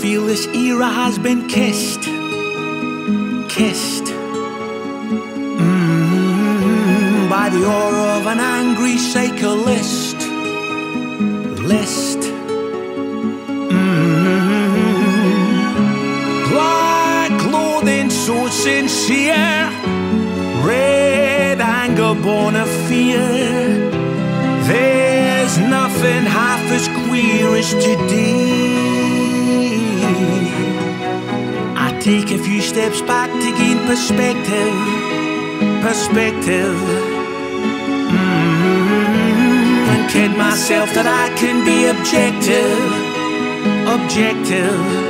feel this era has been kissed by the aura of an angry shaker list. Black clothing so sincere, red anger born of fear. There's nothing half as queer as today. I take a few steps back to gain perspective. Kid myself that I can be objective.